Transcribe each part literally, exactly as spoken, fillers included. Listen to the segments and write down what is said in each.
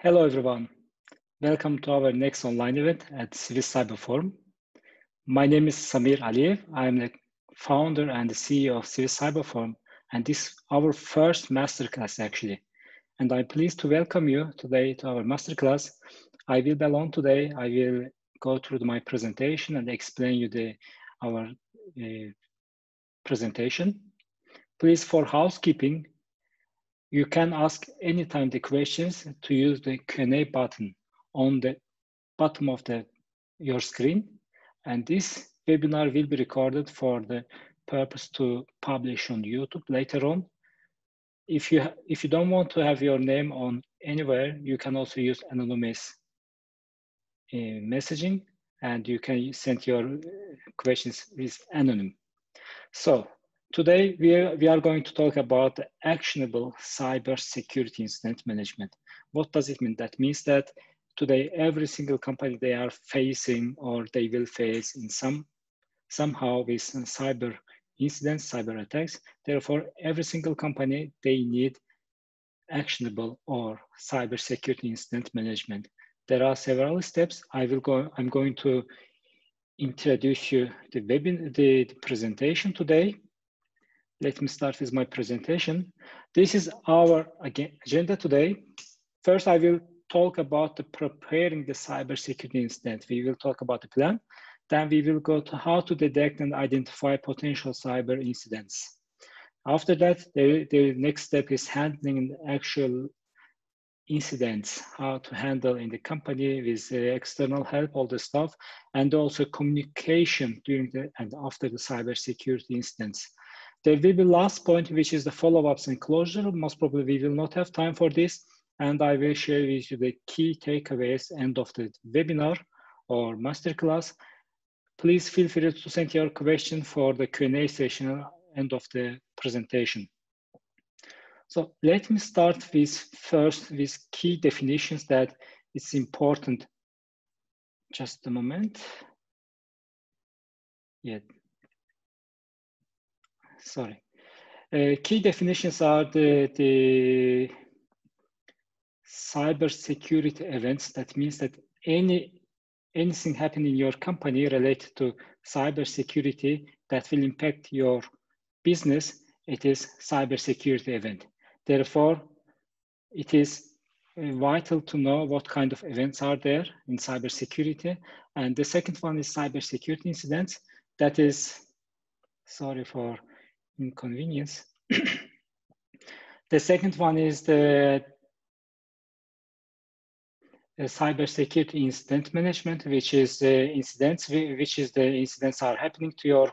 Hello, everyone. Welcome to our next online event at Swiss Cyber Forum. My name is Samir Aliyev. I'm the founder and the C E O of Swiss Cyber Forum, and this is our first masterclass, actually. And I'm pleased to welcome you today to our masterclass. I will be alone today. I will go through my presentation and explain you the, our uh, presentation. Please, for housekeeping, you can ask anytime the questions to use the Q and A button on the bottom of the, your screen. And this webinar will be recorded for the purpose to publish on YouTube later on. If you, if you don't want to have your name on anywhere, you can also use anonymous uh, messaging, and you can send your questions with anonym. So, today, we are, we are going to talk about the actionable cybersecurity incident management. What does it mean? That means that today, every single company they are facing or they will face in some, somehow with some cyber incidents, cyber attacks. Therefore, every single company, they need actionable or cybersecurity incident management. There are several steps. I will go, I'm going to introduce you the webinar, the, the presentation today. Let me start with my presentation. This is our agenda today. First, I will talk about the preparing the cybersecurity incident. We will talk about the plan. Then we will go to how to detect and identify potential cyber incidents. After that, the, the next step is handling the actual incidents, how to handle in the company with the external help, all the stuff, and also communication during the and after the cybersecurity incidents. There will be last point, which is the follow-ups and closure. Most probably we will not have time for this. And I will share with you the key takeaways end of the webinar or masterclass. Please feel free to send your question for the Q and A session end of the presentation. So let me start with first with key definitions that it's important. Just a moment. Yeah. Sorry. Uh, key definitions are the, the cybersecurity events. That means that any anything happening in your company related to cybersecurity that will impact your business, it is cybersecurity event. Therefore, it is vital to know what kind of events are there in cybersecurity. And the second one is cybersecurity incidents. That is, sorry for inconvenience. The second one is the, the cybersecurity incident management, which is the incidents, which is the incidents are happening to your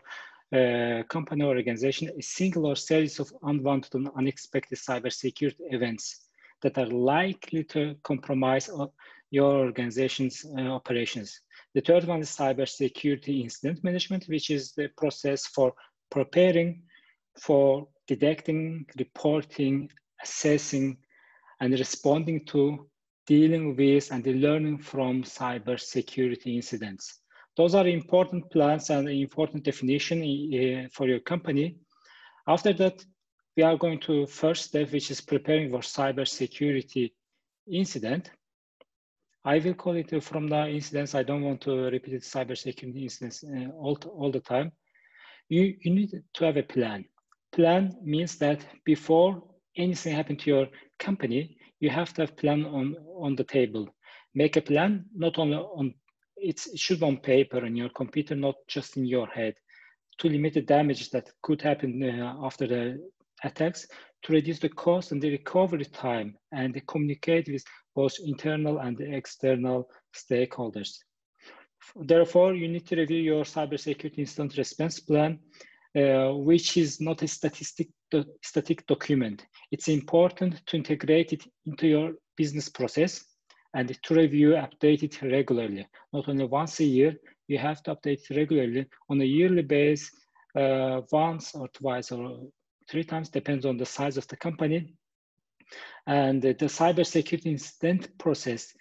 uh, company or organization, a single or series of unwanted and unexpected cybersecurity events that are likely to compromise your organization's uh, operations. The third one is cybersecurity incident management, which is the process for preparing for detecting, reporting, assessing, and responding to, dealing with, and learning from cybersecurity incidents. Those are important plans and important definition uh, for your company. After that, we are going to first step, which is preparing for cybersecurity incident. I will call it from the incidents. I don't want to repeat cybersecurity incidents uh, all, all the time. You, you need to have a plan. Plan means that before anything happens to your company, you have to have plan on, on the table. Make a plan, not only on, it's, it should be on paper on your computer, not just in your head, to limit the damage that could happen uh, after the attacks, to reduce the cost and the recovery time, and communicate with both internal and external stakeholders. Therefore, you need to review your cybersecurity incident response plan, Uh, which is not a statistic, do, static document. It's important to integrate it into your business process and to review, update it regularly. Not only once a year, you have to update it regularly on a yearly basis, uh, once or twice or three times, depends on the size of the company. And the, the cybersecurity incident process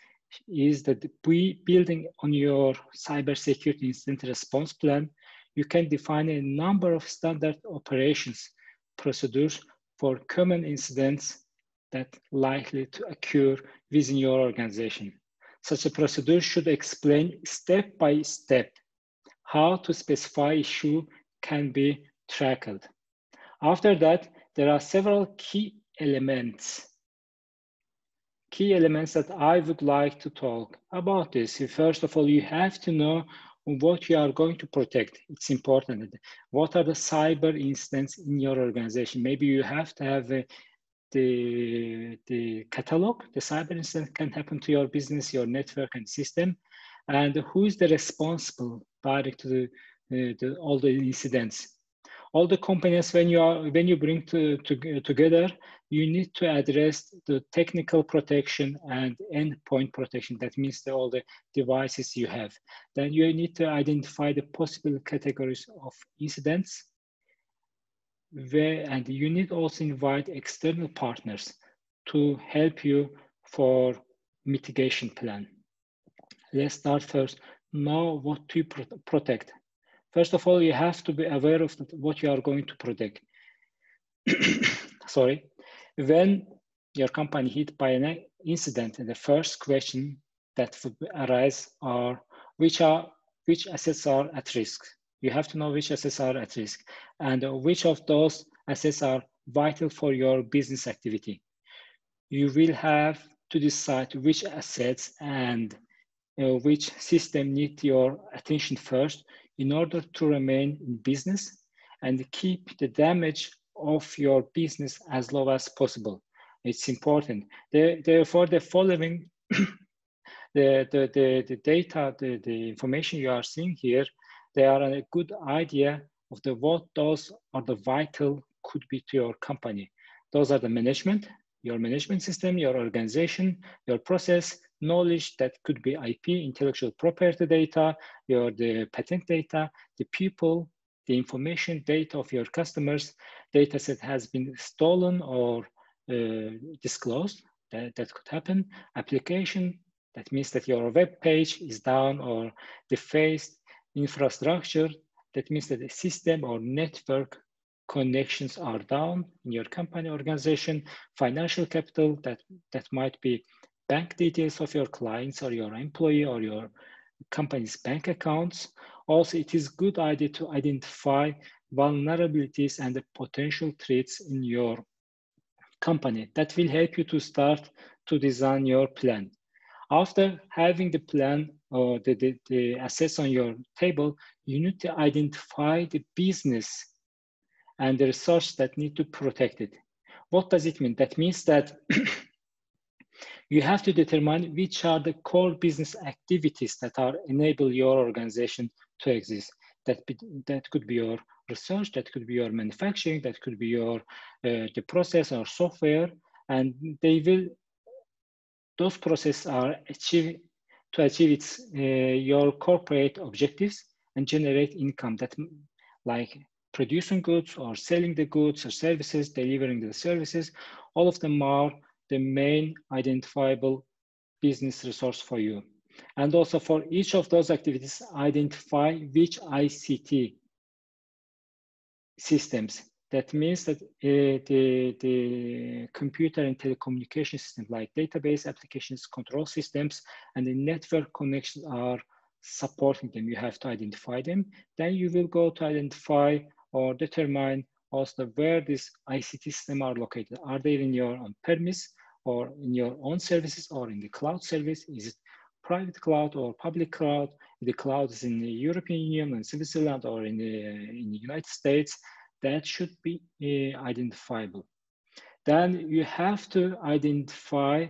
is that we building on your cybersecurity incident response plan. You can define a number of standard operations procedures for common incidents that likely to occur within your organization. Such a procedure should explain step by step how to specify issue can be tracked. After that, there are several key elements. Key elements that I would like to talk about this. First of all, you have to know what you are going to protect. It's important. What are the cyber incidents in your organization? Maybe you have to have a, the, the catalog. The cyber incident can happen to your business, your network and system. And who is the responsible direct to the, the, the, all the incidents? All the components, when you are when you bring to, to, together, you need to address the technical protection and endpoint protection. That means the, all the devices you have. Then you need to identify the possible categories of incidents. Where, and you need also invite external partners to help you for mitigation plan. Let's start first. Know what to pro protect. First of all, you have to be aware of what you are going to protect. Sorry. When your company hit by an incident, the first question that would arise are which are which assets are at risk. You have to know which assets are at risk and which of those assets are vital for your business activity. You will have to decide which assets and uh, which system need your attention first, in order to remain in business and keep the damage of your business as low as possible. It's important. Therefore, the following, the, the, the, the data, the, the information you are seeing here, they are a good idea of the what those are the vital could be to your company. Those are the management, your management system, your organization, your process, knowledge that could be I P, intellectual property data, your the patent data, the people, the information data of your customers, data set has been stolen or uh, disclosed, that, that could happen, application, that means that your web page is down or defaced, infrastructure, that means that the system or network connections are down in your company organization, financial capital, that, that might be bank details of your clients or your employee or your company's bank accounts. Also, it is a good idea to identify vulnerabilities and the potential threats in your company. That will help you to start to design your plan. After having the plan or the, the, the assets on your table, you need to identify the business and the resources that need to protect it. What does it mean? That means that you have to determine which are the core business activities that are enable your organization to exist. That, be, that could be your research, that could be your manufacturing, that could be your uh, the process or software, and they will, those processes are achieved to achieve its, uh, your corporate objectives and generate income that like producing goods or selling the goods or services, delivering the services, all of them are the main identifiable business resource for you. And also for each of those activities, identify which I C T systems. That means that uh, the, the computer and telecommunication systems like database applications, control systems, and the network connections are supporting them. You have to identify them. Then you will go to identify or determine also where these I C T systems are located. Are they in your on-premise or in your own services or in the cloud service? Is it private cloud or public cloud? The cloud is in the European Union and Switzerland or in the, in the United States. That should be uh, identifiable. Then you have to identify,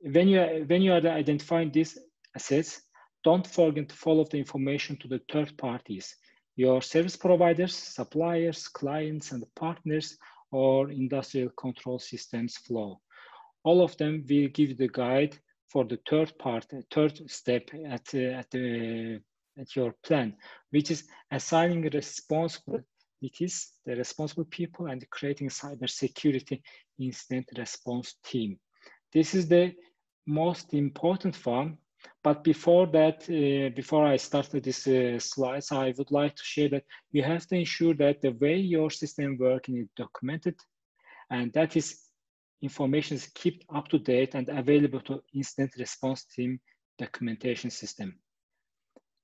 when you, are, when you are identifying these assets, don't forget to follow the information to the third parties. Your service providers, suppliers, clients, and partners, or industrial control systems flow. All of them will give the guide for the third part, third step at, uh, at, uh, at your plan, which is assigning responsibilities, the responsible people, and creating cybersecurity incident response team. This is the most important one. But before that, uh, before I start with these uh, slides, I would like to share that you have to ensure that the way your system works is documented, and that is information is kept up to date and available to incident response team documentation system.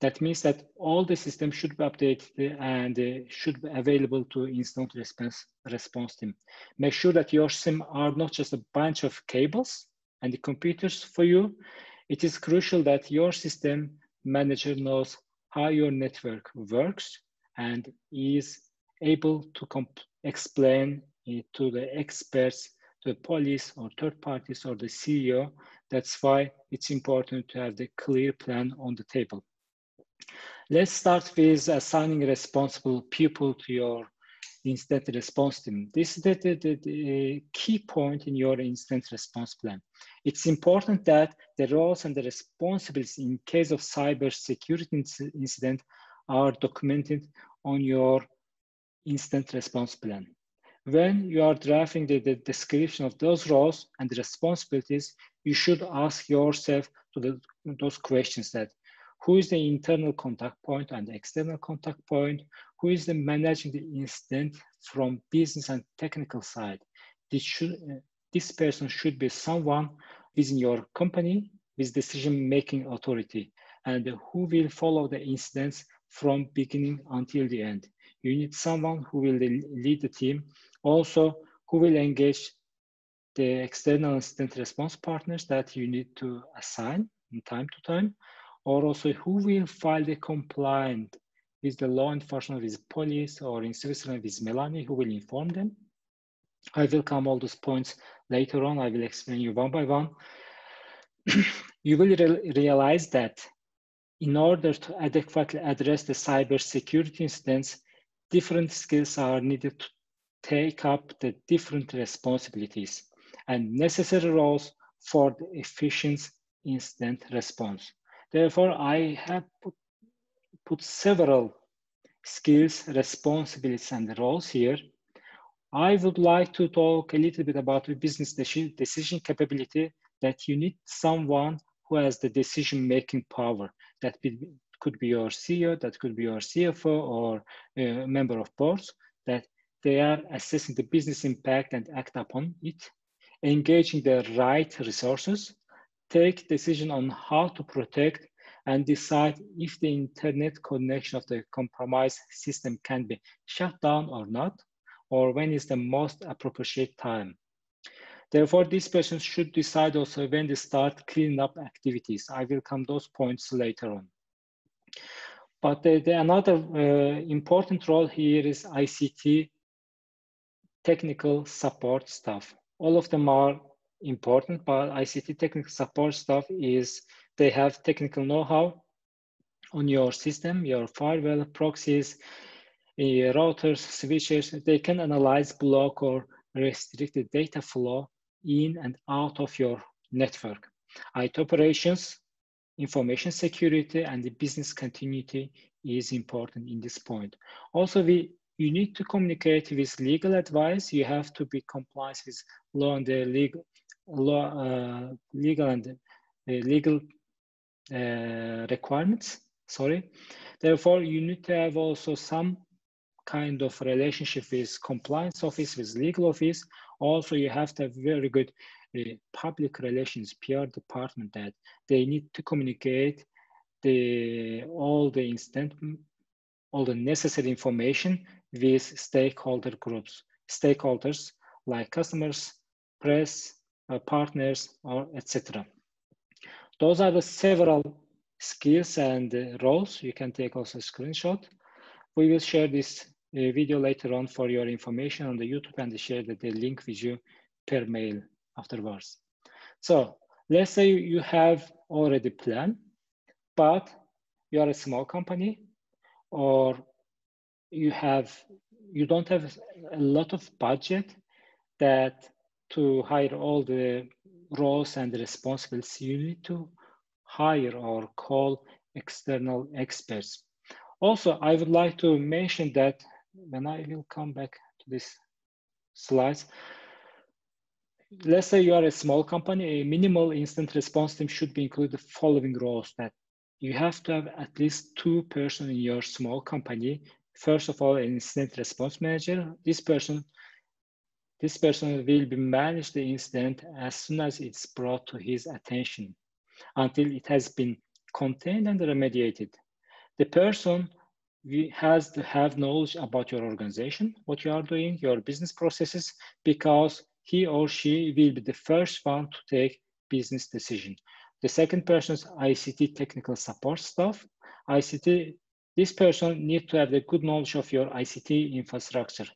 That means that all the systems should be updated and uh, should be available to incident response, response team. Make sure that your SIM are not just a bunch of cables and the computers for you. It is crucial that your system manager knows how your network works and is able to explain it to the experts, to the police or third parties or the C E O. That's why it's important to have the clear plan on the table. Let's start with assigning responsible people to your incident response team. This is the, the, the key point in your incident response plan. It's important that the roles and the responsibilities in case of cybersecurity incident are documented on your incident response plan. When you are drafting the, the description of those roles and the responsibilities, you should ask yourself to the, those questions that, who is the internal contact point and external contact point? Who is the managing the incident from business and technical side? This, should, uh, this person should be someone within your company with decision-making authority and who will follow the incidents from beginning until the end. You need someone who will lead the team, also who will engage the external incident response partners that you need to assign from time to time, or also who will file the complaint with the law enforcement, with police, or in Switzerland with MELANI, who will inform them. I will come all those points later on. I will explain you one by one. You will re realize that in order to adequately address the cybersecurity incidents, different skills are needed to take up the different responsibilities and necessary roles for the efficient incident response. Therefore, I have put, put several skills, responsibilities, and roles here. I would like to talk a little bit about the business decision capability, that you need someone who has the decision-making power. That could be your C E O, that could be your C F O, or a member of boards, that they are assessing the business impact and act upon it, engaging the right resources, take decision on how to protect and decide if the internet connection of the compromised system can be shut down or not, or when is the most appropriate time. Therefore, this person should decide also when they start cleaning up activities. I will come to those points later on. But the, the another uh, important role here is I C T technical support staff. All of them are important, but I C T technical support staff is they have technical know-how on your system, your firewall, proxies, uh, routers, switches. They can analyze, block, or restrict the data flow in and out of your network. I T operations, information security, and the business continuity is important in this point. Also, we you need to communicate with legal advice. You have to be compliant with law and the legal law, uh, legal and the legal uh, requirements, sorry. Therefore, you need to have also some kind of relationship with compliance office, with legal office. Also, you have to have very good uh, public relations, P R department, that they need to communicate the, all the incident, all the necessary information with stakeholder groups, stakeholders like customers, press, uh, partners, or et cetera. Those are the several skills and uh, roles. You can take also a screenshot. We will share this uh, video later on for your information on the YouTube, and share the, the link with you per mail afterwards. So let's say you have already planned, but you are a small company, or you have you don't have a lot of budget that to hire all the roles and responsibilities. You need to hire or call external experts. Also, I would like to mention that when I will come back to this slides, let's say you are a small company, a minimal incident response team should be included the following roles that you have to have at least two persons in your small company. First of all, an incident response manager. This person This person will be managed the incident as soon as it's brought to his attention until it has been contained and remediated. The person has to have knowledge about your organization, what you are doing, your business processes, because he or she will be the first one to take business decision. The second person is I C T technical support staff. I C T, this person needs to have a good knowledge of your I C T infrastructure,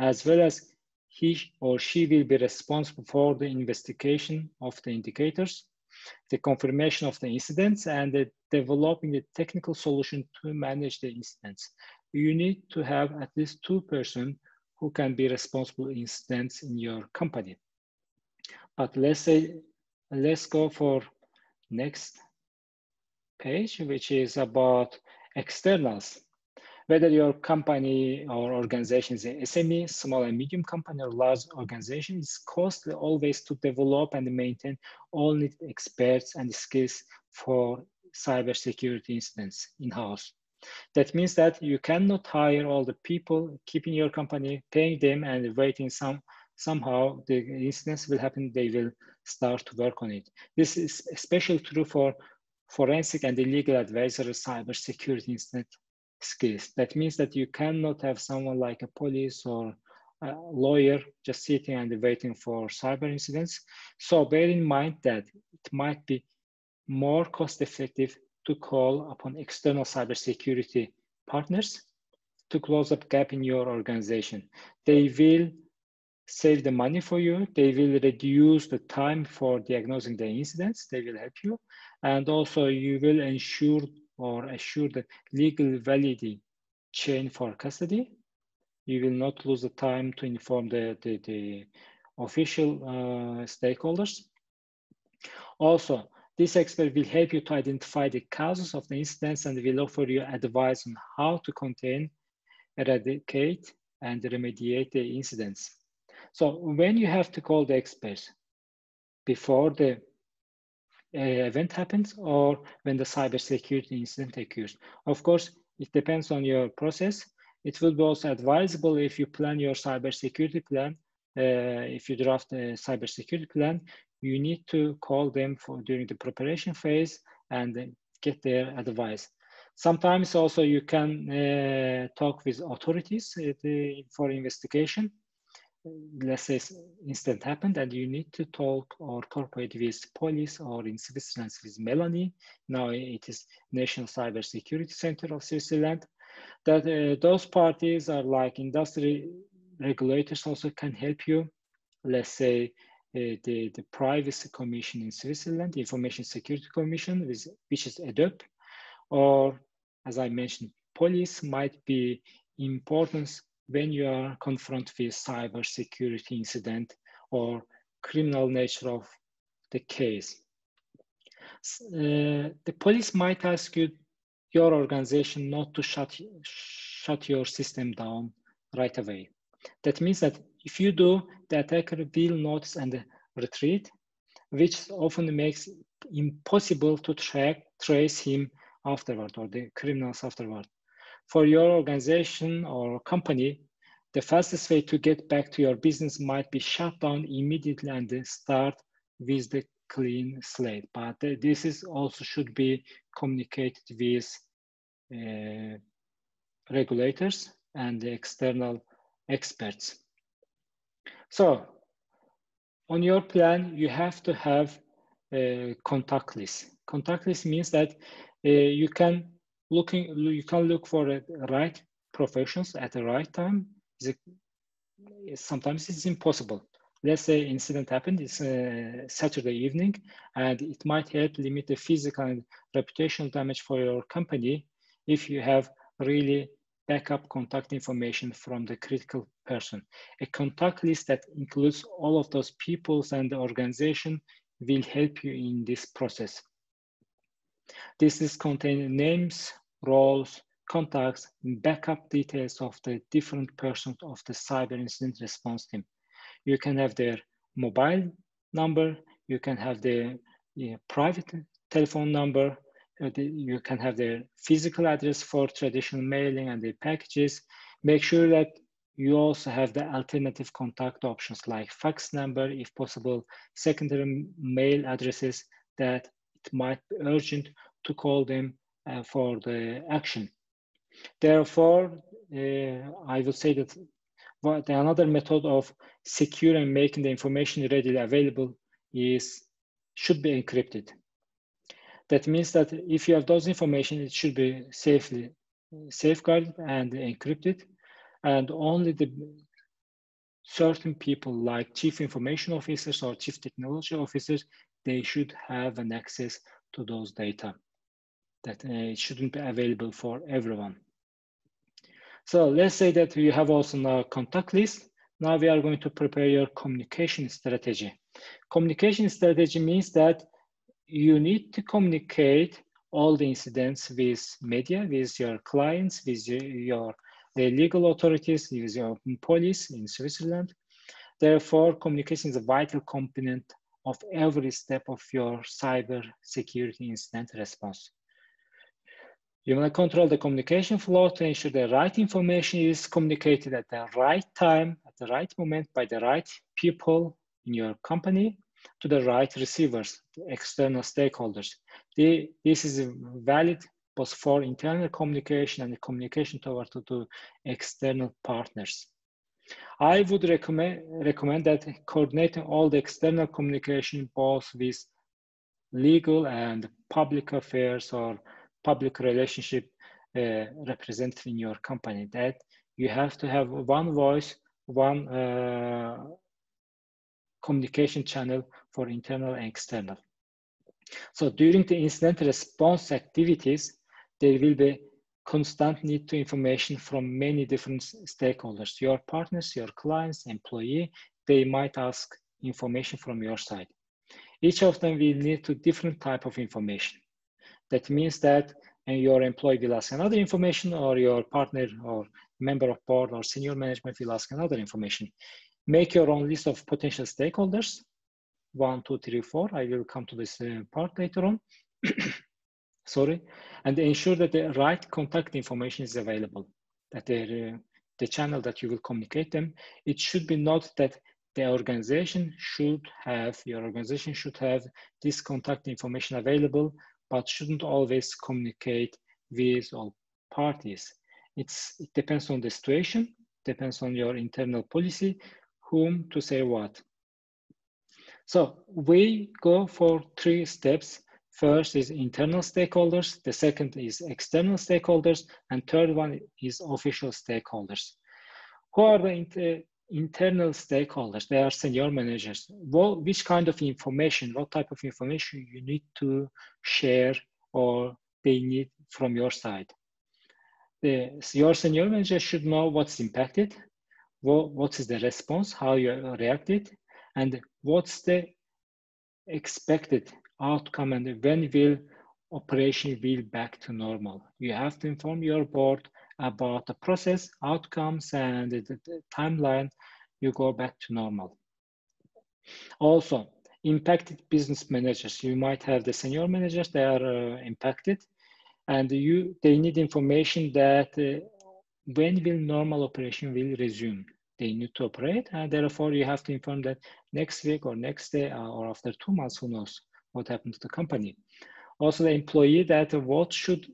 as well as he or she will be responsible for the investigation of the indicators, the confirmation of the incidents, and the developing the technical solution to manage the incidents. You need to have at least two persons who can be responsible for incidents in your company. But let's say, let's go for next page, which is about externals. Whether your company or organization is an S M E, small and medium company, or large organization, it's costly always to develop and maintain all needed experts and skills for cybersecurity incidents in-house. That means that you cannot hire all the people, keeping your company, paying them, and waiting some, somehow the incidents will happen, they will start to work on it. This is especially true for forensic and legal advisory cybersecurity incident skills. That means that you cannot have someone like a police or a lawyer just sitting and waiting for cyber incidents. So bear in mind that it might be more cost effective to call upon external cybersecurity partners to close up gap in your organization. They will save the money for you. They will reduce the time for diagnosing the incidents. They will help you. And also you will ensure or assure the legal validity chain for custody. You will not lose the time to inform the, the, the official uh, stakeholders. Also, this expert will help you to identify the causes of the incidents and will offer you advice on how to contain, eradicate, and remediate the incidents. So when you have to call the experts, before the event happens or when the cybersecurity incident occurs. Of course, it depends on your process. It will be also advisable if you plan your cybersecurity plan, uh, if you draft a cybersecurity plan, you need to call them for during the preparation phase and get their advice. Sometimes also you can uh, talk with authorities for investigation. Let's say incident happened and you need to talk or cooperate with police or in Switzerland with MELANI. Now it is National Cyber Security Center of Switzerland. That uh, those parties are like industry regulators also can help you. Let's say uh, the, the Privacy Commission in Switzerland, the Information Security Commission, with, which is A D O P, or as I mentioned, police might be important when you are confronted with cybersecurity incident or criminal nature of the case. Uh, the police might ask you, your organization not to shut, shut your system down right away. That means that if you do, the attacker will notice and retreat, which often makes it impossible to track, trace him afterward or the criminals afterward. For your organization or company, the fastest way to get back to your business might be shut down immediately and start with the clean slate. But this is also should be communicated with uh, regulators and the external experts. So on your plan, you have to have a contact list. Contact list means that uh, you can Looking, you can look for the right professions at the right time. Sometimes it's impossible. Let's say incident happened, it's a Saturday evening, and it might help limit the physical and reputational damage for your company if you have really backup contact information from the critical person. A contact list that includes all of those peoples and the organization will help you in this process. This is containing names, roles, contacts, and backup details of the different persons of the cyber incident response team. You can have their mobile number, you can have their you know, private telephone number, uh, the, you can have their physical address for traditional mailing and their packages. Make sure that You also have the alternative contact options like fax number, if possible, secondary mail addresses that it might be urgent to call them uh, for the action. Therefore, uh, I would say that what another method of secure and making the information readily available is should be encrypted. That means that if you have those information, it should be safely safeguarded and encrypted, and only the certain people like chief information officers or chief technology officers, they should have an access to those data. That uh, it shouldn't be available for everyone. So let's say that you have also now contact list. Now we are going to prepare your communication strategy. Communication strategy means that you need to communicate all the incidents with media, with your clients, with your the legal authorities, with your police in Switzerland. Therefore, communication is a vital component of every step of your cyber security incident response. You want to control the communication flow to ensure the right information is communicated at the right time, at the right moment, by the right people in your company, to the right receivers, the external stakeholders. The, this is valid both for internal communication and the communication toward to, to external partners. I would recommend, recommend that coordinating all the external communication, both with legal and public affairs or public relationship uh, represented in your company, that you have to have one voice, one uh, communication channel for internal and external. So during the incident response activities, there will be constant need to information from many different stakeholders, your partners, your clients, employee, they might ask information from your side. Each of them will need to different type of information. That means that and your employee will ask another information, or your partner or member of board or senior management will ask another information. Make your own list of potential stakeholders, one, two, three, four. I will come to this uh, part later on, sorry. And ensure that the right contact information is available, that uh, the channel that you will communicate them. It should be noted that the organization should have, your organization should have this contact information available, but shouldn't always communicate with all parties. It's, it depends on the situation, depends on your internal policy, whom to say what. So we go for three steps. First is internal stakeholders, the second is external stakeholders, and third one is official stakeholders. Who are the inter internal stakeholders? They are senior managers. Well, which kind of information, what type of information you need to share or they need from your side? The, your senior manager should know what's impacted, what, what is the response, how you reacted, and what's the expected outcome and when will operation will back to normal. You have to inform your board about the process, outcomes, and the, the timeline you go back to normal. Also, impacted business managers. You might have the senior managers, they are uh, impacted, and you they need information that uh, when will normal operation will resume. They need to operate, and therefore you have to inform that next week or next day or after two months, who knows what happened to the company. Also the employee, that what should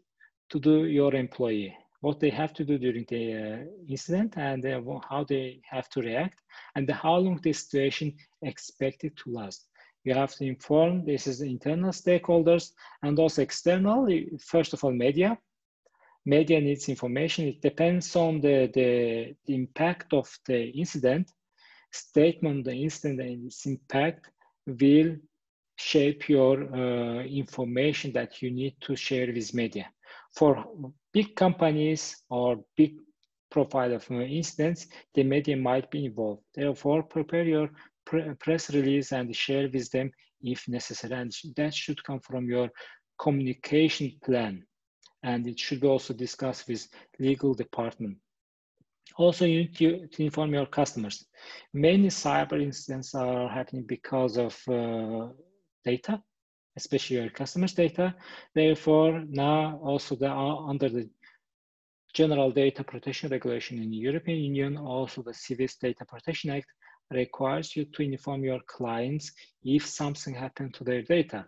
to do your employee, what they have to do during the uh, incident and uh, how they have to react and how long the situation expected to last. You have to inform, this is internal stakeholders and also external, first of all, media. Media needs information. It depends on the, the, the impact of the incident. Statement, the incident and its impact will shape your uh, information that you need to share with media. For big companies or big profile of incidents, the media might be involved. Therefore, prepare your pre press release and share with them if necessary. And that should come from your communication plan. And it should also discuss with legal department. Also, you need to, to inform your customers. Many cyber incidents are happening because of uh, data, especially your customers' data. Therefore, now also they are under the General Data Protection Regulation in the European Union, also the Swiss Data Protection Act, requires you to inform your clients if something happened to their data.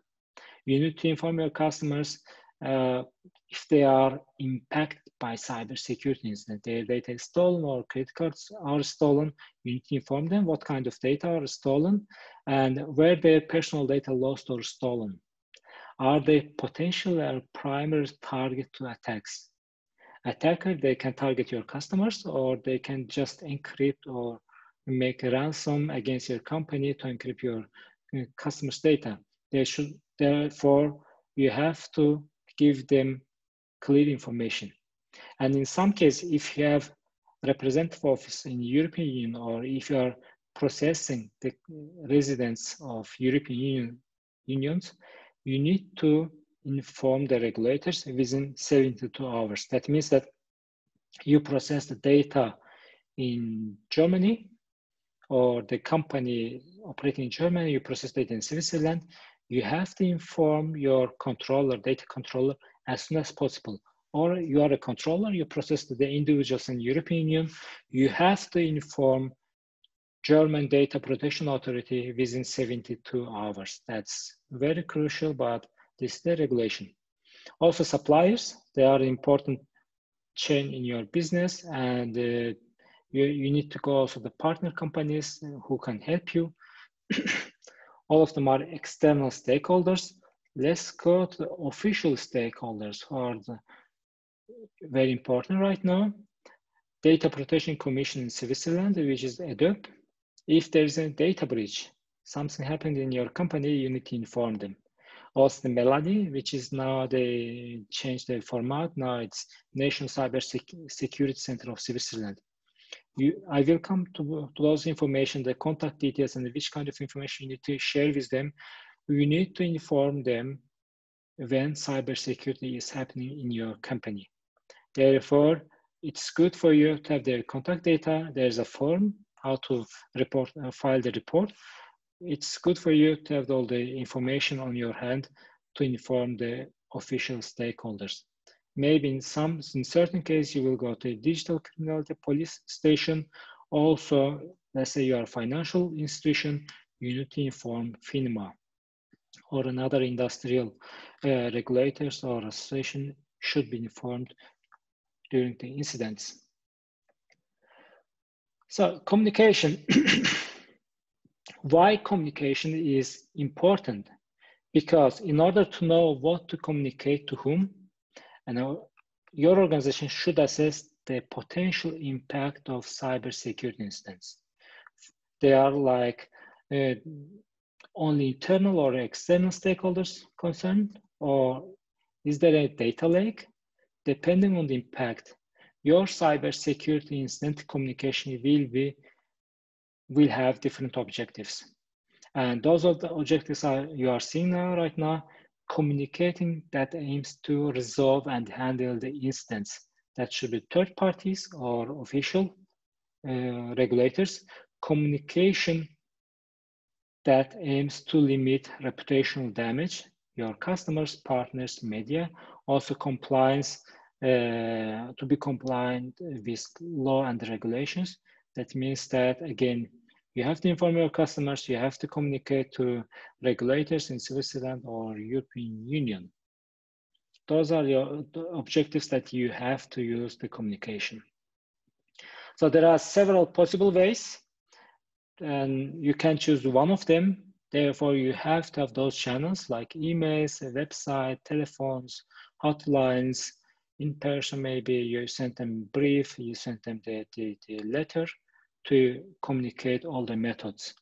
You need to inform your customers uh, if they are impacted by cybersecurity incident, their data is stolen or credit cards are stolen. You need to inform them what kind of data are stolen and where their personal data lost or stolen. Are they potential or primary target to attacks? Attacker, they can target your customers or they can just encrypt or make a ransom against your company to encrypt your uh, customers' data. They should, therefore, you have to give them clear information. And in some cases, if you have representative office in the European Union or if you are processing the residents of European Union unions, you need to inform the regulators within seventy-two hours. That means that you process the data in Germany or the company operating in Germany, you process data in Switzerland, you have to inform your controller, data controller, as soon as possible. Or you are a controller, you process the individuals in the European Union, you have to inform German Data Protection Authority within seventy-two hours. That's very crucial, but this is the regulation. Also suppliers, they are an important chain in your business, and uh, You, you need to go also the partner companies who can help you. All of them are external stakeholders. Let's go to the official stakeholders who are the, very important right now. Data Protection Commission in Switzerland, which is A D O P. If there is a data breach, something happened in your company, you need to inform them. Also the MELANI, which is now they changed their format. Now it's National Cyber Sec- Security Center of Switzerland. You, I will come to, to those information, the contact details and which kind of information you need to share with them. You need to inform them when cybersecurity is happening in your company. Therefore, it's good for you to have their contact data. There's a form how to report uh, file the report. It's good for you to have all the information on your hand to inform the official stakeholders. Maybe in some, in certain case, you will go to a digital criminality police station. Also, let's say you are a financial institution, you need to inform FINMA or another industrial uh, regulators or association should be informed during the incidents. So communication, why communication is important? Because in order to know what to communicate to whom, and your organization should assess the potential impact of cybersecurity incidents. They are like uh, only internal or external stakeholders concerned, or is there a data lake? Depending on the impact, your cybersecurity incident communication will be will have different objectives. And those are the objectives are, you are seeing now right now. Communicating that aims to resolve and handle the incidents. That should be third parties or official uh, regulators. Communication that aims to limit reputational damage, your customers, partners, media. Also compliance, uh, to be compliant with law and regulations. That means that, again, you have to inform your customers, you have to communicate to regulators in Switzerland or European Union. Those are your objectives that you have to use the communication. So there are several possible ways and you can choose one of them. Therefore, you have to have those channels like emails, a website, telephones, hotlines, in person maybe you send them brief, you send them the, the, the letter, to communicate all the methods.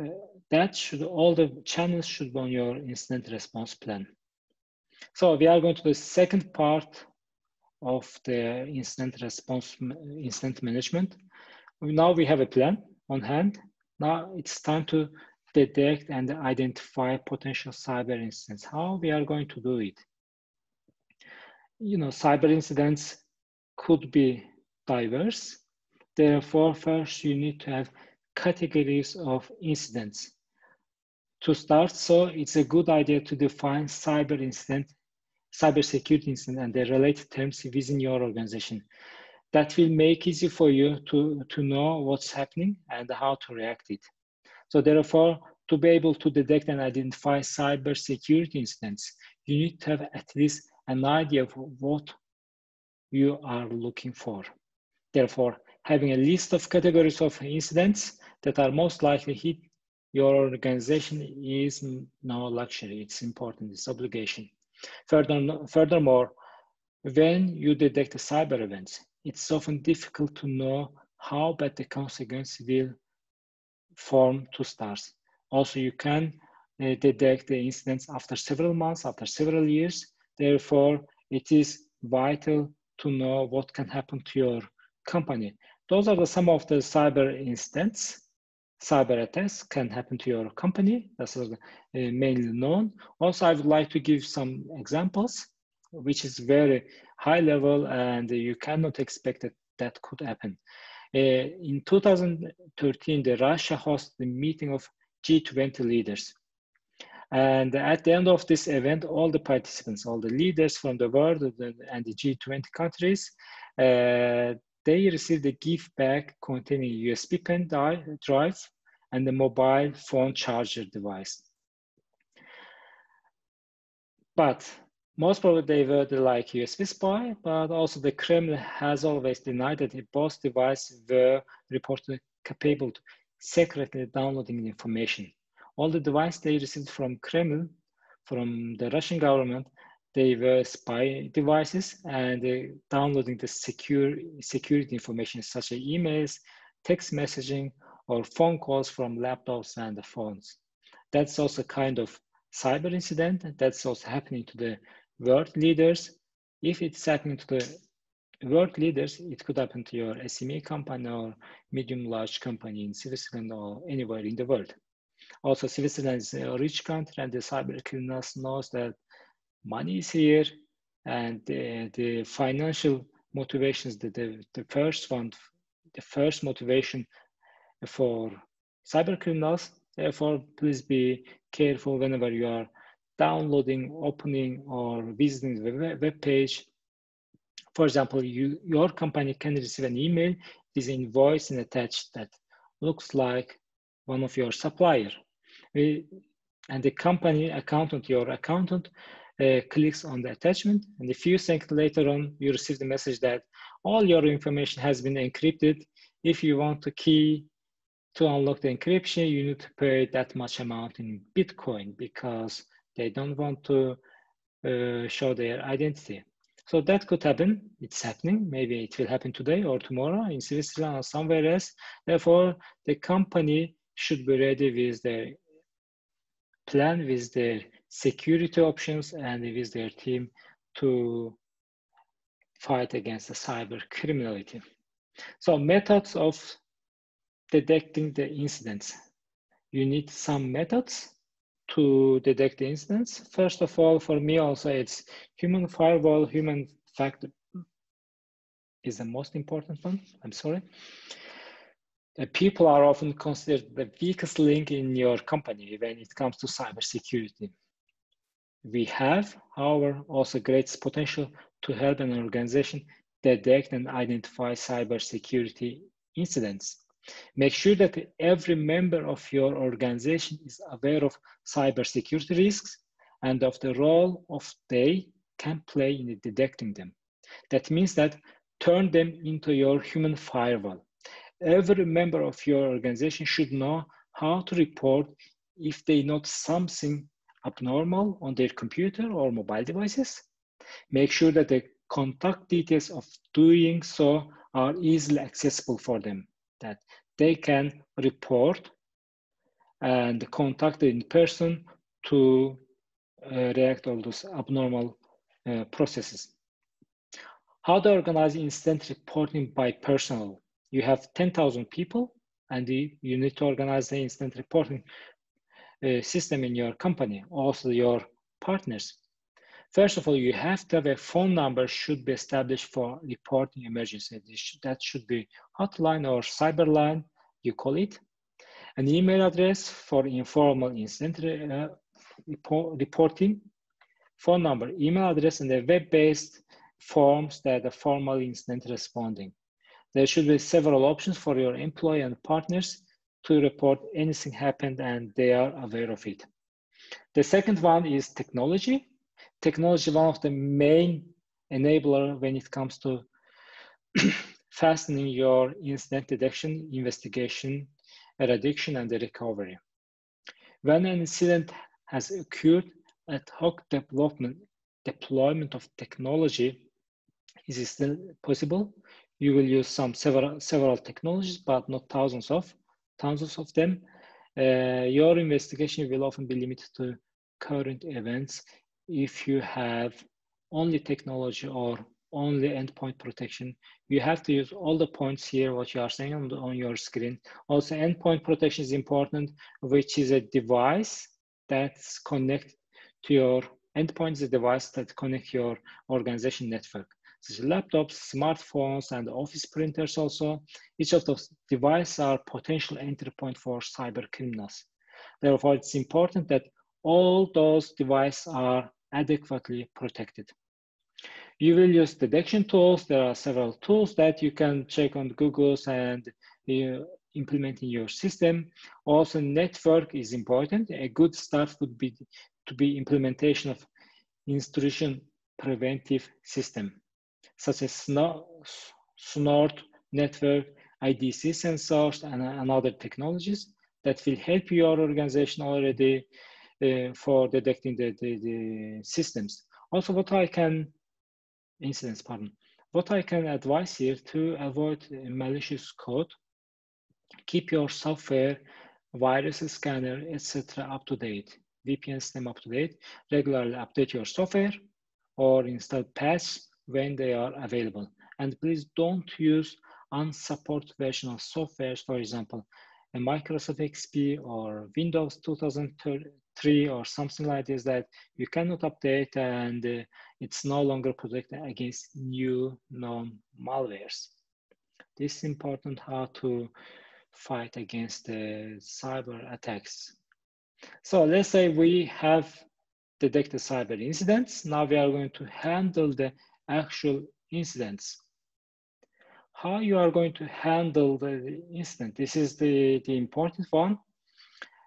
Uh, that should, all the channels should be on your incident response plan. So we are going to the second part of the incident response, incident management. Now we have a plan on hand. Now it's time to detect and identify potential cyber incidents. How we are going to do it? You know, cyber incidents could be diverse. Therefore, first you need to have categories of incidents. To start, so it's a good idea to define cyber incident cybersecurity incident and their related terms within your organization. That will make easy for you to, to know what's happening and how to react it. So therefore, to be able to detect and identify cybersecurity incidents, you need to have at least an idea of what you are looking for. Therefore, having a list of categories of incidents that are most likely hit your organization is no luxury. It's important, it's obligation. Further, furthermore, when you detect a cyber event, it's often difficult to know how bad the consequence will form to stars. Also, you can uh, detect the incidents after several months, after several years. Therefore, it is vital to know what can happen to your company. Those are the, some of the cyber incidents. Cyber attacks can happen to your company. That's uh, mainly known. Also, I would like to give some examples, which is very high level, and you cannot expect that that could happen. Uh, in two thousand thirteen, the Russia hosted the meeting of G twenty leaders. And at the end of this event, all the participants, all the leaders from the world and the G twenty countries, uh, they received a gift bag containing a U S B pen drive and a mobile phone charger device. But most probably they were like U S B spy, but also the Kremlin has always denied that both devices were reported capable to secretly downloading information. All the devices they received from Kremlin, from the Russian government, they were spy devices and uh, downloading the secure, security information such as emails, text messaging, or phone calls from laptops and the phones. That's also a kind of cyber incident that's also happening to the world leaders. If it's happening to the world leaders, it could happen to your S M E company or medium-large company in Switzerland or anywhere in the world. Also, Switzerland is a rich country and the cyber criminals knows that money is here, and uh, the financial motivations, the, the, the first one, the first motivation for cyber criminals. Therefore, please be careful whenever you are downloading, opening, or visiting the web page. For example, you, your company can receive an email with an invoice and attached that looks like one of your supplier. We, and the company accountant, your accountant, Uh, clicks on the attachment, and a few seconds later on, you receive the message that all your information has been encrypted. If you want the key to unlock the encryption, you need to pay that much amount in Bitcoin because they don't want to uh, show their identity. So that could happen. It's happening. Maybe it will happen today or tomorrow in Switzerland or somewhere else. Therefore, the company should be ready with their plan, with their security options, and with their team to fight against the cyber criminality. So methods of detecting the incidents. You need some methods to detect the incidents. First of all, for me also, it's human firewall, human factor is the most important one, I'm sorry. The people are often considered the weakest link in your company when it comes to cybersecurity. We have, however, also great potential to help an organization detect and identify cybersecurity incidents. Make sure that every member of your organization is aware of cybersecurity risks and of the role of they can play in detecting them. That means that turn them into your human firewall. Every member of your organization should know how to report if they notice something abnormal on their computer or mobile devices. Make sure that the contact details of doing so are easily accessible for them, that they can report and contact in person to uh, react on those abnormal uh, processes. How to organize incident reporting by personnel? You have ten thousand people and you, you need to organize the incident reporting system in your company, also your partners. First of all, you have to have a phone number should be established for reporting emergency. That should be hotline or cyberline, you call it. An email address for informal incident uh, report, reporting phone number, email address, and the web-based forms that are formal incident responding. There should be several options for your employee and partners to report anything happened and they are aware of it. The second one is technology. Technology is one of the main enabler when it comes to fastening your incident detection, investigation, eradication, and the recovery. When an incident has occurred, ad hoc development, deployment of technology is still possible. You will use some several, several technologies, but not thousands of, thousands of them. Uh, your investigation will often be limited to current events if you have only technology or only endpoint protection. You have to use all the points here, what you are saying on, the, on your screen. Also, endpoint protection is important, which is a device that's connected to your endpoint, is a device that connects your organization network. So laptops, smartphones, and office printers also. Each of those devices are potential entry point for cyber criminals. Therefore, it's important that all those devices are adequately protected. You will use detection tools. There are several tools that you can check on Google's and uh, implement in your system. Also, network is important. A good start would be to be implementation of intrusion preventive system, such as SNORT network, I D C sensors, and, and other technologies that will help your organization already uh, for detecting the, the, the systems. Also, what I can Incidents, pardon. What I can advise here to avoid malicious code, keep your software, virus scanner, et cetera up to date, V P N system up to date, regularly update your software or install patches when they are available. And please don't use unsupported version of software, for example, a Microsoft X P or Windows two thousand three or something like this that you cannot update, and uh, it's no longer protected against new known malwares. This is important how to fight against uh, cyber attacks. So let's say we have detected cyber incidents. Now we are going to handle the actual incidents. How you are going to handle the incident? This is the, the important one.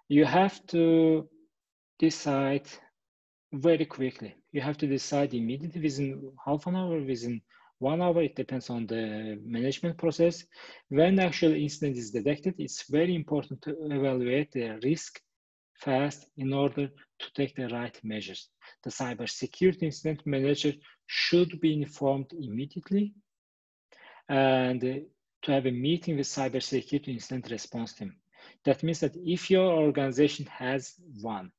You have to decide very quickly. You have to decide immediately within half an hour, within one hour. It depends on the management process. When actual incident is detected, it's very important to evaluate the risk fast in order to take the right measures. The cybersecurity incident manager should be informed immediately and to have a meeting with cybersecurity incident response team. That means that if your organization has one,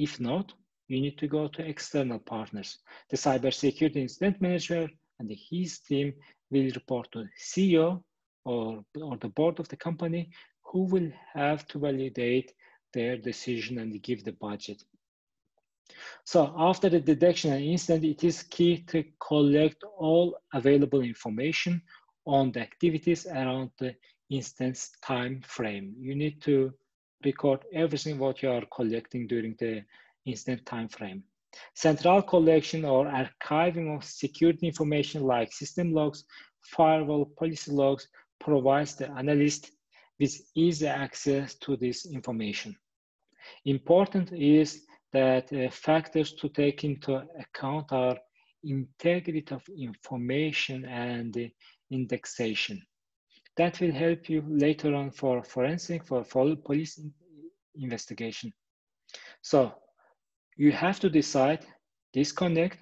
if not, you need to go to external partners. The cybersecurity incident manager and his team will report to C E O or, or the board of the company, who will have to validate their decision and give the budget. So after the detection and incident, it is key to collect all available information on the activities around the instance time frame. You need to record everything what you are collecting during the incident time frame. Central collection or archiving of security information like system logs, firewall, policy logs provides the analyst with easy access to this information. Important is that uh, factors to take into account are integrity of information and uh, indexation. That will help you later on for forensic, for, for police investigation. So you have to decide disconnect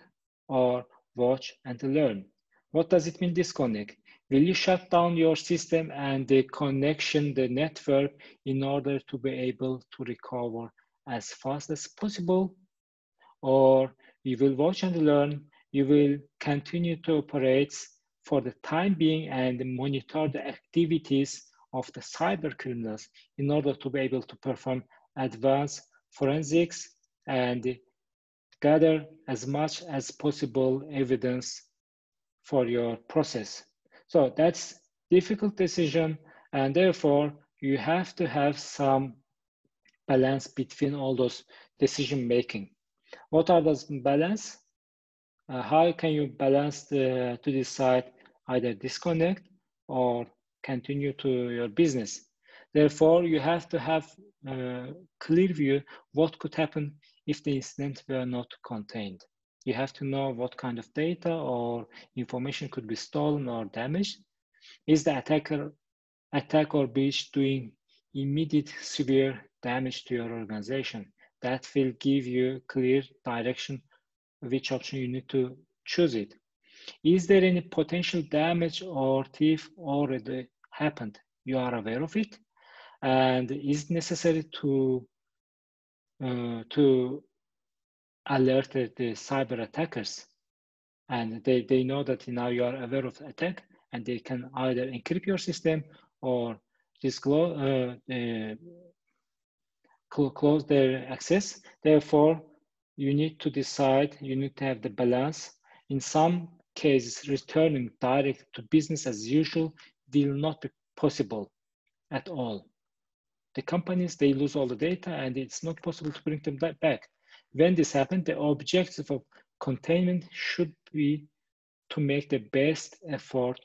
or watch and learn. What does it mean disconnect? Will you shut down your system and the connection, the network, in order to be able to recover as fast as possible? Or you will watch and learn, you will continue to operate for the time being and monitor the activities of the cyber criminals in order to be able to perform advanced forensics and gather as much as possible evidence for your process. So that's a difficult decision, and therefore you have to have some balance between all those decision making. What are those balance? Uh, how can you balance the, to decide either disconnect or continue to your business? Therefore, you have to have a clear view what could happen if the incidents were not contained. You have to know what kind of data or information could be stolen or damaged. Is the attacker, attack or breach doing immediate severe damage to your organization? That will give you clear direction which option you need to choose it. Is there any potential damage or thief already happened? You are aware of it, and is necessary to uh, to alert the cyber attackers, and they, they know that now you are aware of the attack, and they can either encrypt your system or disclose, uh, uh, close their access. Therefore, you need to decide, you need to have the balance. In some cases, returning direct to business as usual will not be possible at all. The companies, they lose all the data and it's not possible to bring them back. When this happened, the objective of containment should be to make the best effort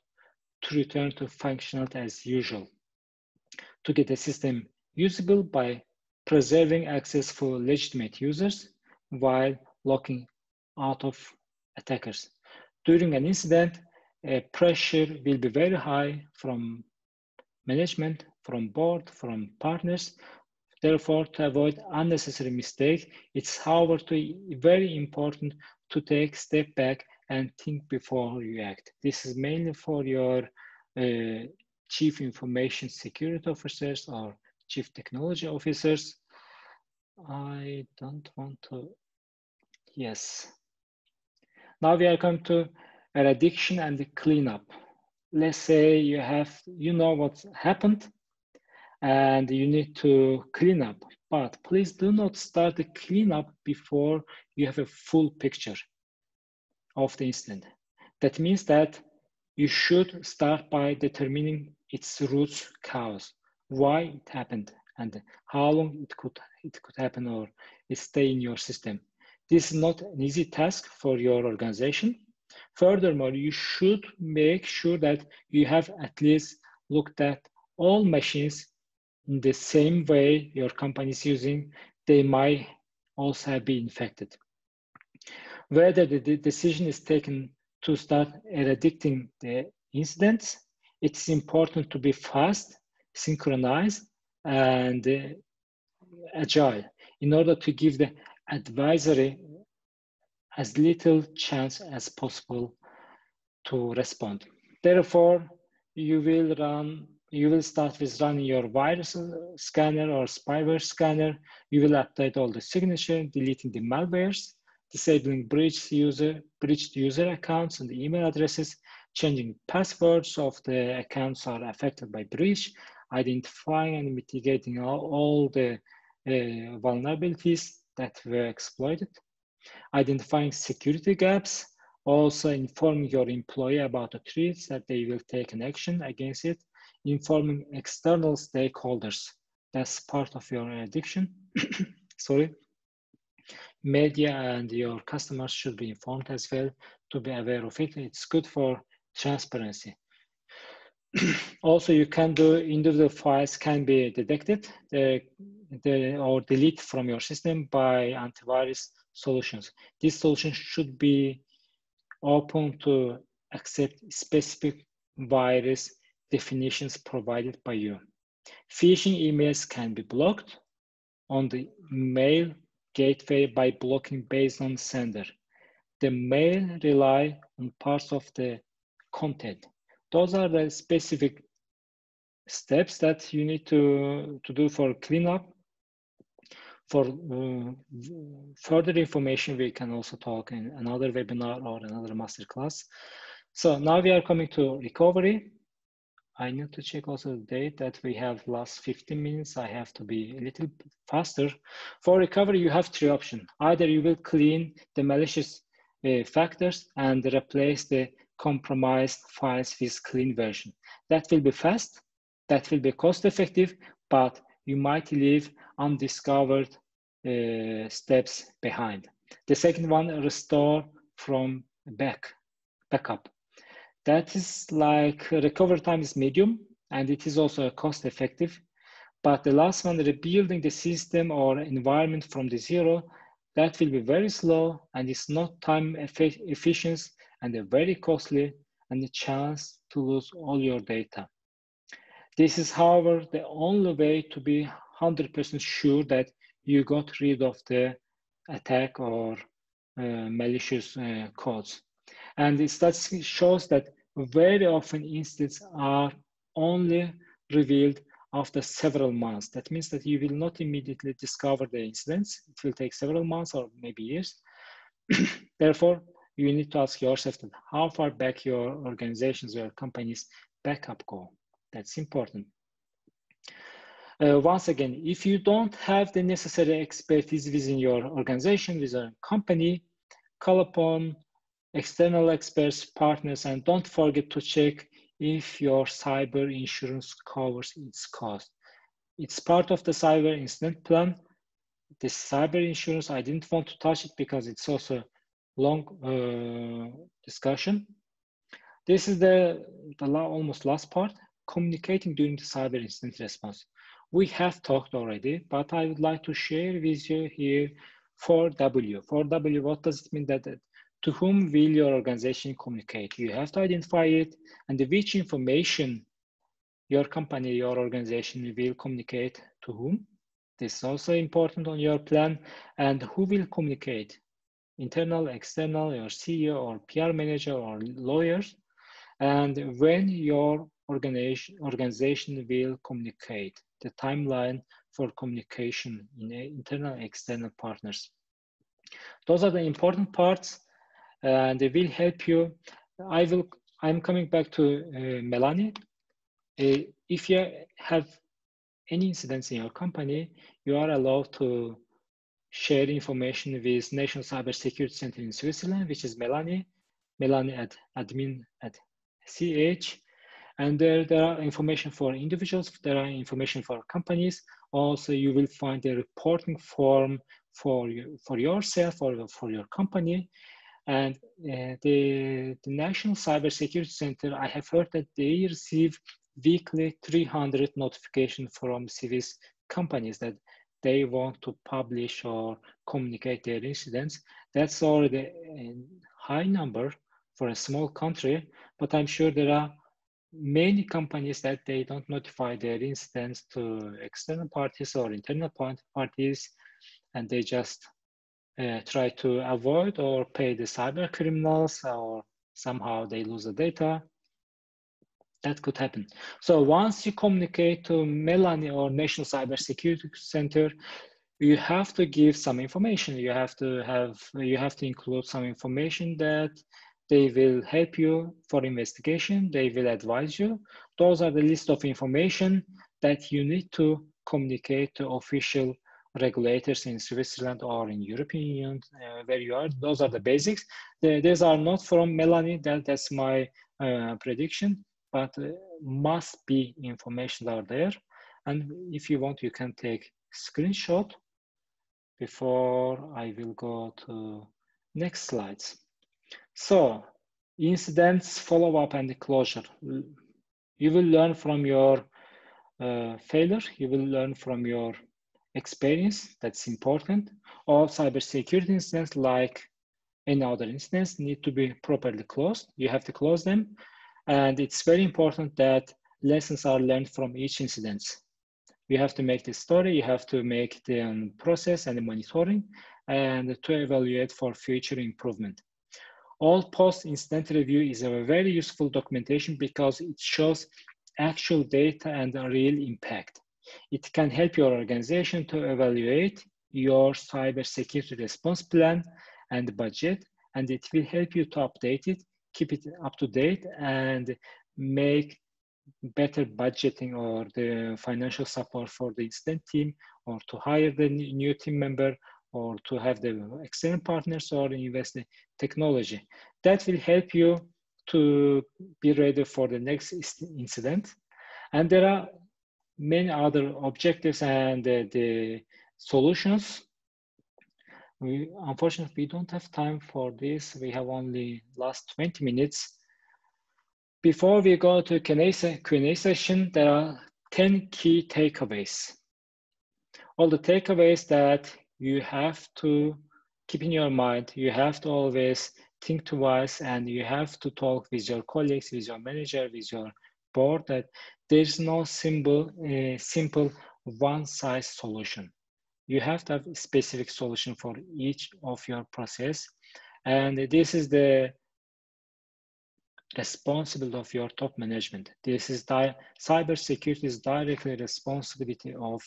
to return to functional as usual, to get the system usable by preserving access for legitimate users while locking out of attackers. During an incident, uh, pressure will be very high from management, from board, from partners. Therefore, to avoid unnecessary mistakes, it's however very important to take a step back and think before you act. This is mainly for your uh, chief information security officers or chief technology officers. I don't want to, yes. Now we are coming to eradication and the cleanup. Let's say you have, you know what's happened, and you need to clean up, but please do not start the cleanup before you have a full picture of the incident. That means that you should start by determining its root cause, why it happened, and how long it could, it could happen or it stay in your system. This is not an easy task for your organization. Furthermore, you should make sure that you have at least looked at all machines in the same way your company is using. They might also be infected. Whether the decision is taken to start eradicating the incidents, it's important to be fast, synchronized, and uh, agile in order to give the advisory as little chance as possible to respond. Therefore, you will run You will start with running your virus scanner or spyware scanner. You will update all the signature, deleting the malwares, disabling breached user, breached user accounts and the email addresses, changing passwords of the accounts are affected by breach, identifying and mitigating all, all the uh, vulnerabilities that were exploited, identifying security gaps, also informing your employee about the threats that they will take an action against it, informing external stakeholders. That's part of your addiction. Sorry. Media and your customers should be informed as well to be aware of it. It's good for transparency. Also, you can do individual files can be detected the, the, or deleted from your system by antivirus solutions. These solutions should be open to accept specific virus definitions provided by you. Phishing emails can be blocked on the mail gateway by blocking based on sender. The mail rely on parts of the content. Those are the specific steps that you need to, to do for cleanup. For uh, further information, we can also talk in another webinar or another masterclass. So now we are coming to recovery. I need to check also the date that we have last fifteen minutes. I have to be a little bit faster. For recovery, you have three options. Either you will clean the malicious uh, factors and replace the compromised files with clean version. That will be fast, that will be cost effective, but you might leave undiscovered uh, steps behind. The second one, restore from back, backup. That is like recover time is medium, and it is also cost effective. But the last one, rebuilding the system or environment from the zero, that will be very slow, and it's not time efficient and very costly, and the chance to lose all your data. This is, however, the only way to be one hundred percent sure that you got rid of the attack or uh, malicious uh, codes. And the statistics shows that very often incidents are only revealed after several months. That means that you will not immediately discover the incidents. It will take several months or maybe years. Therefore, you need to ask yourself that how far back your organizations, your companies backup go. That's important. Uh, once again, if you don't have the necessary expertise within your organization, within a company, call upon external experts, partners, and don't forget to check if your cyber insurance covers its cost. It's part of the cyber incident plan. The cyber insurance, I didn't want to touch it because it's also a long uh, discussion. This is the, the la- almost last part, communicating during the cyber incident response. We have talked already, but I would like to share with you here four W. four W, what does it mean? That to whom will your organization communicate? You have to identify it, and which information your company, your organization will communicate to whom. This is also important on your plan, and who will communicate? Internal, external, your C E O or P R manager or lawyers, and when your organization, organization will communicate, the timeline for communication in internal and external partners. Those are the important parts. And they will help you. I will, I'm coming back to uh, Melani. Uh, if you have any incidents in your company, you are allowed to share information with National Cyber Security Center in Switzerland, which is Melani, Melani at admin at C H. And there, there are information for individuals, there are information for companies. Also, you will find a reporting form for, you, for yourself or for your company. And uh, the, the National Cyber Security Center, I have heard that they receive weekly three hundred notifications from C V S companies that they want to publish or communicate their incidents. That's already a high number for a small country, but I'm sure there are many companies that they don't notify their incidents to external parties or internal parties, and they just Uh, try to avoid or pay the cyber criminals, or somehow they lose the data. That could happen. So once you communicate to Melani or National Cyber Security Center, you have to give some information. You have to have, you have to include some information that they will help you for investigation. They will advise you. Those are the list of information that you need to communicate to official regulators in Switzerland or in European Union, uh, where you are. Those are the basics. The, these are not from Melani, that, that's my uh, prediction, but uh, must be information are there. And if you want, you can take screenshot before I will go to next slides. So incidents, follow-up and closure. You will learn from your uh, failure. You will learn from your experience. That's important. All cybersecurity incidents, like any other incidents, need to be properly closed. You have to close them. And it's very important that lessons are learned from each incident. You have to make the story, you have to make the um, process and the monitoring, and to evaluate for future improvement. All post-incident review is a very useful documentation because it shows actual data and a real impact. It can help your organization to evaluate your cybersecurity response plan and budget, and it will help you to update it, keep it up to date, and make better budgeting or the financial support for the incident team, or to hire the new team member, or to have the external partners, or invest in technology. That will help you to be ready for the next incident. And there are many other objectives and uh, the solutions We unfortunately we don't have time for this. We have only last twenty minutes. Before we go to Q and A session, there are ten key takeaways. All the takeaways that you have to keep in your mind. You have to always think twice, and you have to talk with your colleagues, with your manager, with your board, that there's no simple, uh, simple one-size solution. You have to have a specific solution for each of your process. And this is the responsibility of your top management. This is cybersecurity is directly responsibility of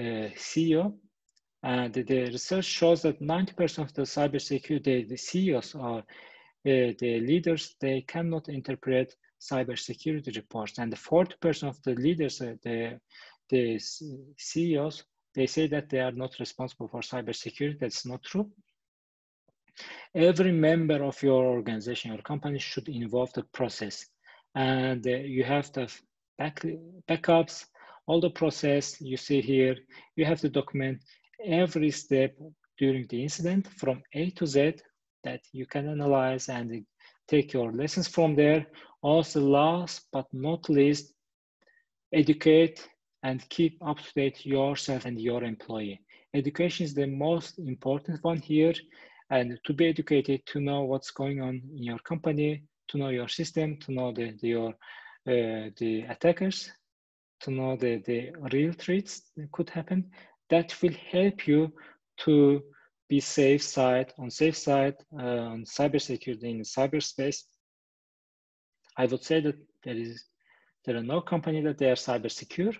uh, C E O. And the research shows that ninety percent of the cybersecurity, the C E Os are uh, the leaders, they cannot interpret cybersecurity reports. And the forty percent of the leaders, uh, the, the C E Os, they say that they are not responsible for cybersecurity. That's not true. Every member of your organization, your company should involve the process. And uh, you have the back, backups, all the process you see here, you have to document every step during the incident from A to Z that you can analyze and take your lessons from there. Also, last but not least, educate and keep up to date yourself and your employee. Education is the most important one here, and to be educated, to know what's going on in your company, to know your system, to know the, the, your, uh, the attackers, to know the, the real threats that could happen. That will help you to be safe side, on safe side, uh, on cybersecurity in cyberspace. I would say that there is there are no company that they are cyber secure,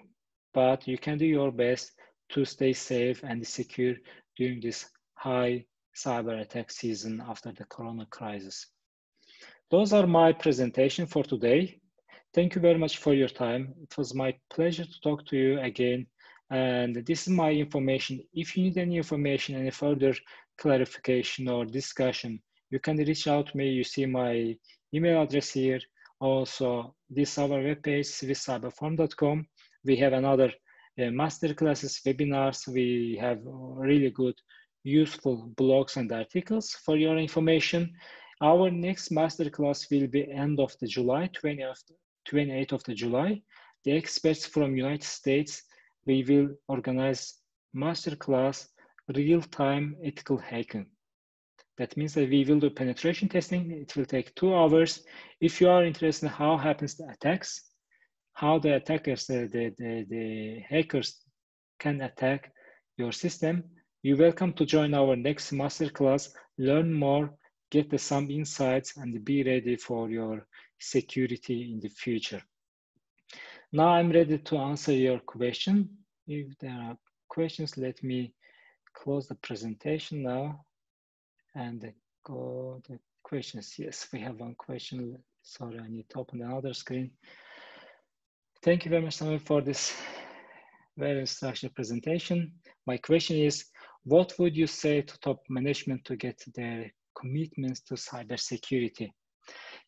but you can do your best to stay safe and secure during this high cyber attack season after the corona crisis. Those are my presentation for today. Thank you very much for your time. It was my pleasure to talk to you again. And this is my information. If you need any information, any further clarification or discussion, you can reach out to me. You see my email address here. Also, this is our webpage, swiss cyber forum dot com. We have another uh, masterclasses, webinars. We have really good, useful blogs and articles for your information. Our next masterclass will be end of the July, twentieth, twenty-eighth of the July. The experts from United States, we will organize masterclass real-time ethical hacking. That means that we will do penetration testing. It will take two hours. If you are interested in how happens the attacks, how the attackers, the, the, the, the hackers can attack your system, you're welcome to join our next masterclass, learn more, get some insights, and be ready for your security in the future. Now I'm ready to answer your question. If there are questions, let me close the presentation now and go to questions. Yes, we have one question. Sorry, I need to open another screen. Thank you very much, Samir, for this very instructional presentation. My question is, what would you say to top management to get their commitments to cybersecurity?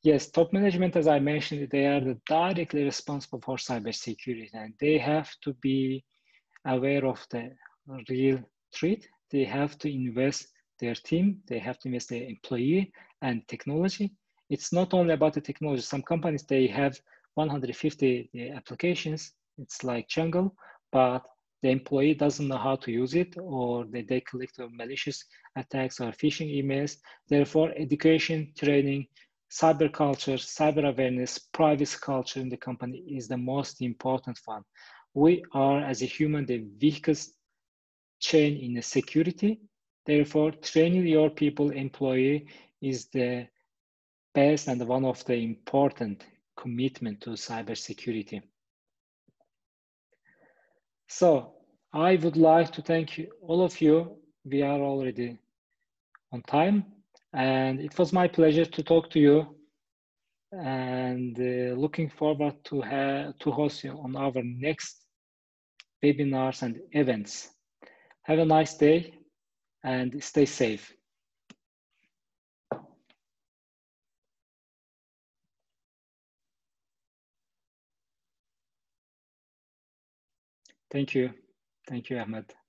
Yes, top management, as I mentioned, they are directly responsible for cybersecurity, and they have to be aware of the real threat. They have to invest their team. They have to invest their employee and technology. It's not only about the technology. Some companies, they have one hundred fifty applications. It's like jungle, but the employee doesn't know how to use it, or they, they collect malicious attacks or phishing emails. Therefore, education, training, cyber culture, cyber awareness, privacy culture in the company is the most important one. We are, as a human, the weakest chain in the security. Therefore, training your people, employee, is the best and one of the important commitment to cybersecurity. So I would like to thank you, all of you. We are already on time. And it was my pleasure to talk to you, and uh, looking forward to, to host you on our next webinars and events. Have a nice day and stay safe. Thank you. Thank you, Ahmed.